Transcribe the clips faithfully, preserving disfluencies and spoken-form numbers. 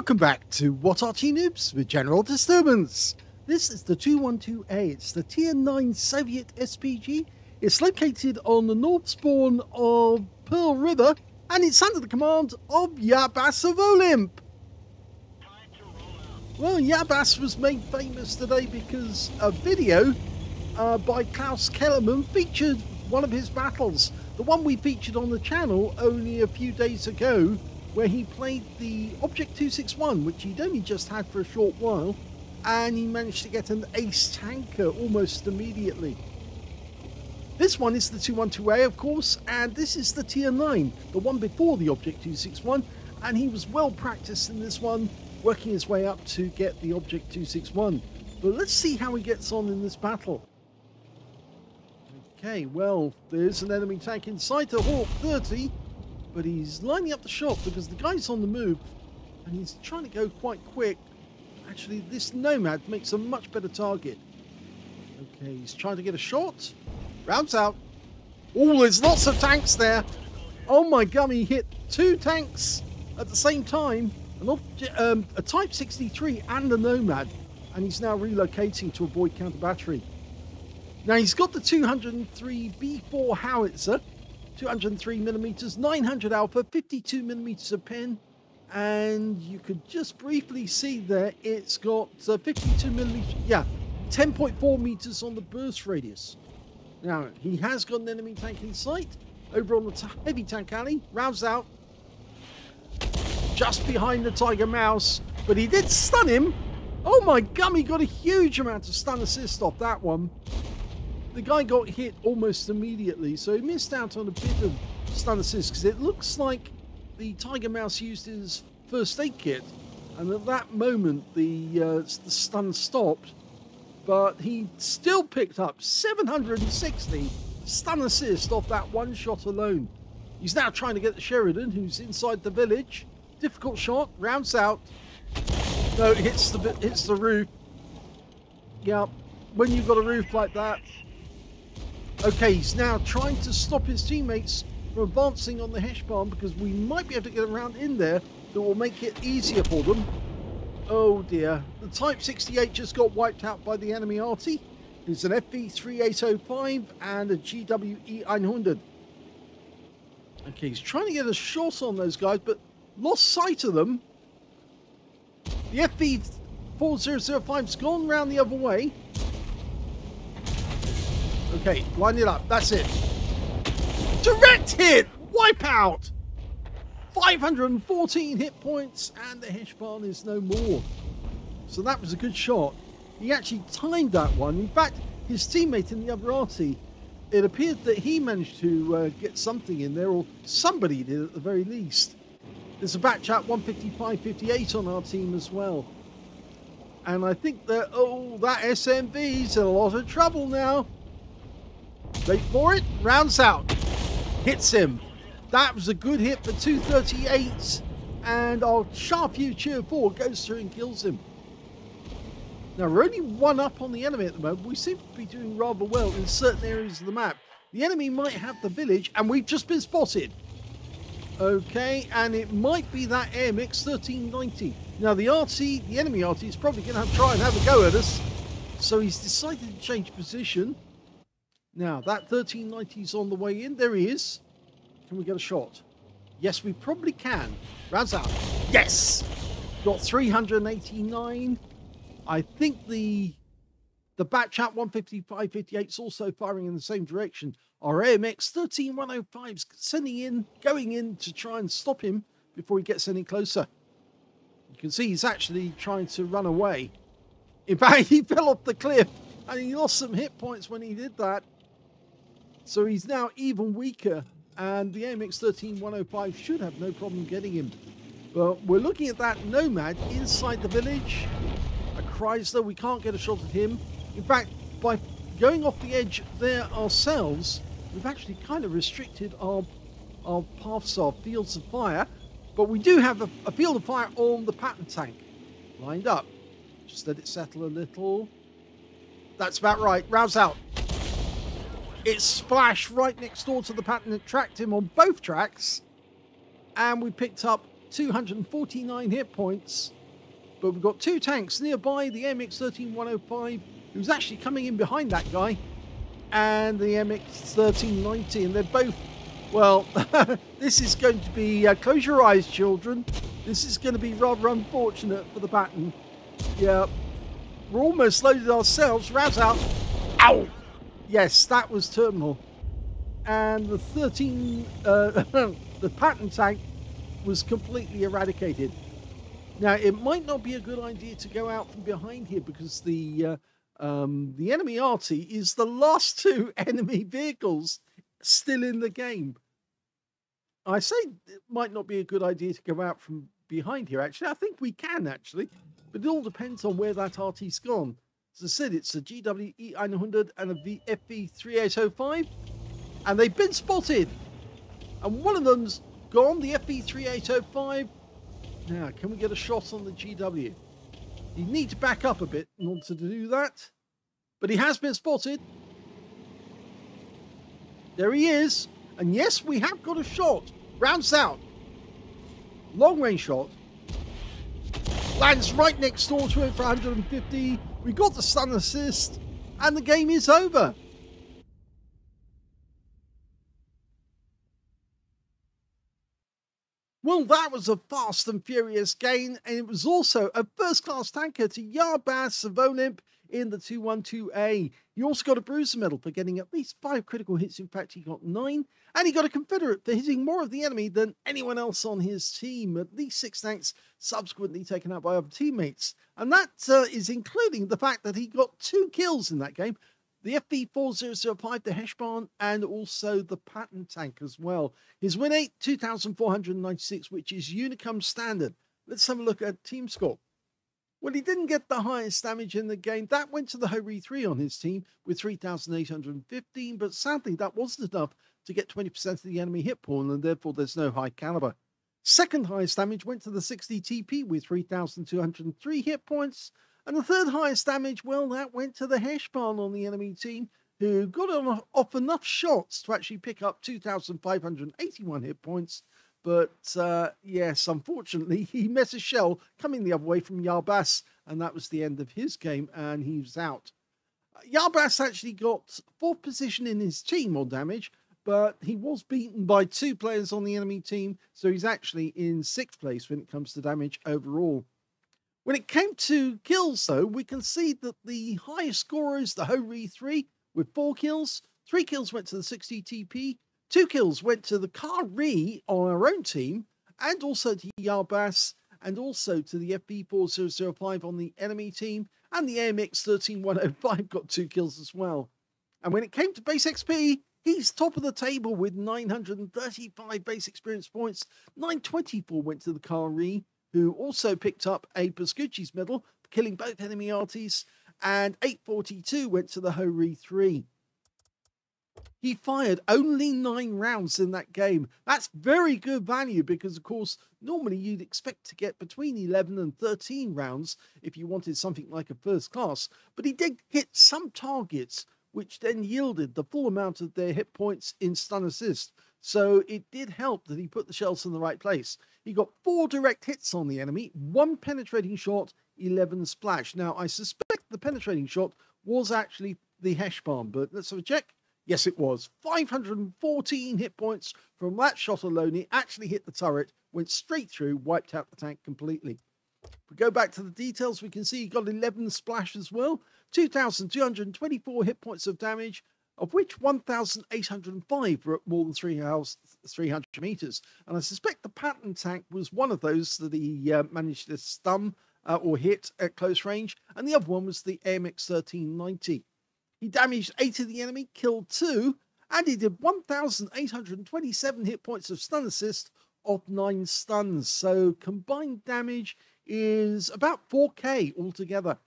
Welcome back to W O T Arty Noobs with General Disturbance. This is the two twelve A. It's the tier nine Soviet S P G. It's located on the north spawn of Pearl River, and it's under the command of Ya_Bas of Olymp. Well, Ya_Bas was made famous today because a video uh, by Klaus Kellerman featured one of his battles, the one we featured on the channel only a few days ago, where he played the Object two sixty-one, which he'd only just had for a short while, and he managed to get an ace tanker almost immediately. This one is the two twelve A, of course, and this is the tier nine, the one before the Object two sixty-one, and he was well practiced in this one, working his way up to get the Object two sixty-one. But let's see how he gets on in this battle. Okay, well, there's an enemy tank inside the Hawk thirty, but he's lining up the shot because the guy's on the move and he's trying to go quite quick. Actually, this Nomad makes a much better target. Okay, he's trying to get a shot. Rounds out. Oh, there's lots of tanks there. Oh my gummy, hit two tanks at the same time. An object, um, a Type sixty-three and a Nomad. And he's now relocating to avoid counter battery. Now he's got the two oh three B four howitzer. two oh three millimeters, nine hundred alpha, fifty-two millimeters of pen, and you could just briefly see there it's got uh, fifty-two millimeters, yeah, ten point four meters on the burst radius. Now he has got an enemy tank in sight over on the t heavy tank alley. Rounds out just behind the Tiger Mouse, but he did stun him. Oh my gum, he got a huge amount of stun assist off that one. The guy got hit almost immediately, so he missed out on a bit of stun assist because it looks like the Tiger Mouse used his first aid kit, and at that moment the, uh, the stun stopped, but he still picked up seven hundred sixty stun assist off that one shot alone. He's now trying to get the Sheridan, who's inside the village. Difficult shot, rounds out. No, it hits the, hits the roof. Yeah, when you've got a roof like that. Okay, he's now trying to stop his teammates from advancing on the Hesh barn because we might be able to get a round in there that will make it easier for them. Oh dear. The Type sixty-eight just got wiped out by the enemy arty. It's an F V thirty-eight oh five and a G W E nine hundred. Okay, he's trying to get a shot on those guys, but lost sight of them. The F V forty oh oh five's gone round the other way. Okay, line it up. That's it. Direct hit! Wipeout! five hundred fourteen hit points, and the Hesh barn is no more. So that was a good shot. He actually timed that one. In fact, his teammate in the other arty, it appeared that he managed to uh, get something in there, or somebody did at the very least. There's a Batchat one fifty-five fifty-eight on our team as well. And I think that, oh, that S M V's in a lot of trouble now. Wait for it, rounds out, hits him. That was a good hit for two thirty-eight, and our Sharfu Cheer four goes through and kills him. Now we're only one up on the enemy at the moment. We seem to be doing rather well in certain areas of the map. The enemy might have the village, and we've just been spotted. Okay, and it might be that A M X thirteen ninety. Now the R T, the enemy R T, is probably going to have, try and have a go at us, so he's decided to change position. Now, that thirteen ninety's on the way in. There he is. Can we get a shot? Yes, we probably can. Rounds out. Yes! Got three hundred eighty-nine. I think the the Batchat one fifty-five fifty-eight's also firing in the same direction. Our A M X thirteen one oh five's sending in, going in to try and stop him before he gets any closer. You can see he's actually trying to run away. In fact, he fell off the cliff, and he lost some hit points when he did that. So he's now even weaker, and the A M X thirteen one oh five should have no problem getting him. But we're looking at that Nomad inside the village. A Chrysler, we can't get a shot at him. In fact, by going off the edge there ourselves, we've actually kind of restricted our, our paths, our fields of fire. But we do have a, a field of fire on the Patton tank lined up. Just let it settle a little. That's about right. Rouse out. It splashed right next door to the Patton that tracked him on both tracks. And we picked up two hundred forty-nine hit points. But we've got two tanks nearby, the A M X thirteen one oh five, who's actually coming in behind that guy, and the A M X thirteen ninety, and they're both, well, this is going to be, uh, close your eyes, children. This is going to be rather unfortunate for the Patton. Yeah, we're almost loaded ourselves. Razz out. Ow! Yes, that was terminal. And the thirteen, uh, the Patton tank was completely eradicated. Now, it might not be a good idea to go out from behind here because the uh, um, the enemy arty is the last two enemy vehicles still in the game. I say it might not be a good idea to go out from behind here, actually. I think we can, actually. But it all depends on where that arty's gone. As I said, it's a G W E nine hundred and a F V thirty-eight oh five. And they've been spotted. And one of them's gone, the F V thirty-eight oh five. Now, can we get a shot on the G W? You need to back up a bit in order to do that. But he has been spotted. There he is. And yes, we have got a shot. Rounds out. Long range shot. Lands right next door to him for one hundred fifty. We got the stun assist. And the game is over. Well, that was a fast and furious game, and it was also a first-class tanker to Ya_Bas of Olymp in the two twelve A. He also got a Bruiser Medal for getting at least five critical hits. In fact, he got nine, and he got a Confederate for hitting more of the enemy than anyone else on his team. At least six tanks subsequently taken out by other teammates, and that uh, is including the fact that he got two kills in that game. The F V forty oh oh five, the Hesh barn, and also the Patton tank as well. His win eight, two thousand four hundred ninety-six, which is Unicum standard. Let's have a look at team score. Well, he didn't get the highest damage in the game. That went to the Ho-Ri three on his team with three thousand eight hundred fifteen, but sadly that wasn't enough to get twenty percent of the enemy hit pool, and therefore there's no high caliber. Second highest damage went to the sixty T P with three thousand two hundred three hit points. And the third highest damage, well, that went to the Hesh barn on the enemy team, who got off enough shots to actually pick up two thousand five hundred eighty-one hit points. But, uh, yes, unfortunately, he met a shell coming the other way from Ya_Bas, and that was the end of his game, and he was out. Ya_Bas actually got fourth position in his team on damage, but he was beaten by two players on the enemy team, so he's actually in sixth place when it comes to damage overall. When it came to kills, though, we can see that the highest scorer is the Ho-Ri three with four kills. Three kills went to the sixty T P. Two kills went to the Ka Re on our own team, and also to Ya_Bas, and also to the F V forty oh oh five on the enemy team. And the A M X thirteen one oh five got two kills as well. And when it came to base X P, he's top of the table with nine hundred thirty-five base experience points. nine twenty-four went to the Ka Re, who also picked up a Pascucci's medal, killing both enemy arties, and eight forty-two went to the Ho-Ri three. He fired only nine rounds in that game. That's very good value because, of course, normally you'd expect to get between eleven and thirteen rounds if you wanted something like a first class, but he did hit some targets, which then yielded the full amount of their hit points in stun assist. So it did help that he put the shells in the right place. He got four direct hits on the enemy, one penetrating shot, eleven splash. Now, I suspect the penetrating shot was actually the Hesh barn, but let's have a check. Yes, it was. five hundred fourteen hit points from that shot alone. It actually hit the turret, went straight through, wiped out the tank completely. If we go back to the details, we can see he got eleven splash as well, two thousand two hundred twenty-four hit points of damage, of which one thousand eight hundred five were at more than three hundred metres. And I suspect the Patton tank was one of those that he uh, managed to stun uh, or hit at close range, and the other one was the A M X thirteen ninety. He damaged eight of the enemy, killed two, and he did one thousand eight hundred twenty-seven hit points of stun assist of nine stuns. So combined damage is about four K altogether.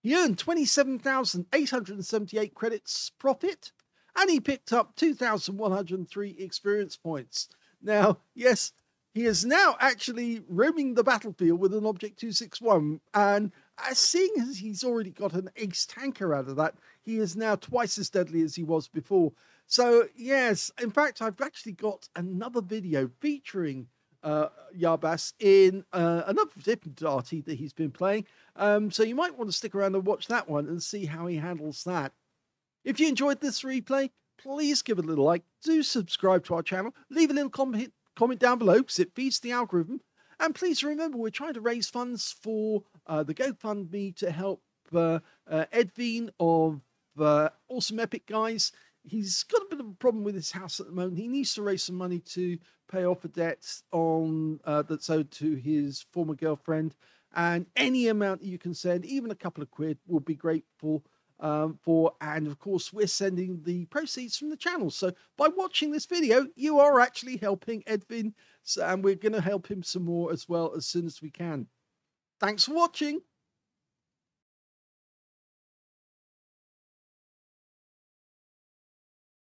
He earned twenty-seven thousand eight hundred seventy-eight credits profit, and he picked up two thousand one hundred three experience points. Now, yes, he is now actually roaming the battlefield with an Object two sixty-one, and as seeing as he's already got an ace tanker out of that, he is now twice as deadly as he was before. So, yes, in fact, I've actually got another video featuring uh, Ya_Bas in uh, another different arty that he's been playing. Um, so you might want to stick around and watch that one and see how he handles that. If you enjoyed this replay, please give it a little like. Do subscribe to our channel. Leave a little comment, comment down below because it feeds the algorithm. And please remember, we're trying to raise funds for uh, the GoFundMe to help uh, uh, Edvin of uh, Awesome Epic Guys. He's got a bit of a problem with his house at the moment. He needs to raise some money to pay off a debt on, uh, that's owed to his former girlfriend. And any amount that you can send, even a couple of quid, will be grateful um, for. And, of course, we're sending the proceeds from the channel. So by watching this video, you are actually helping Edvin. So, and we're going to help him some more as well as soon as we can. Thanks for watching.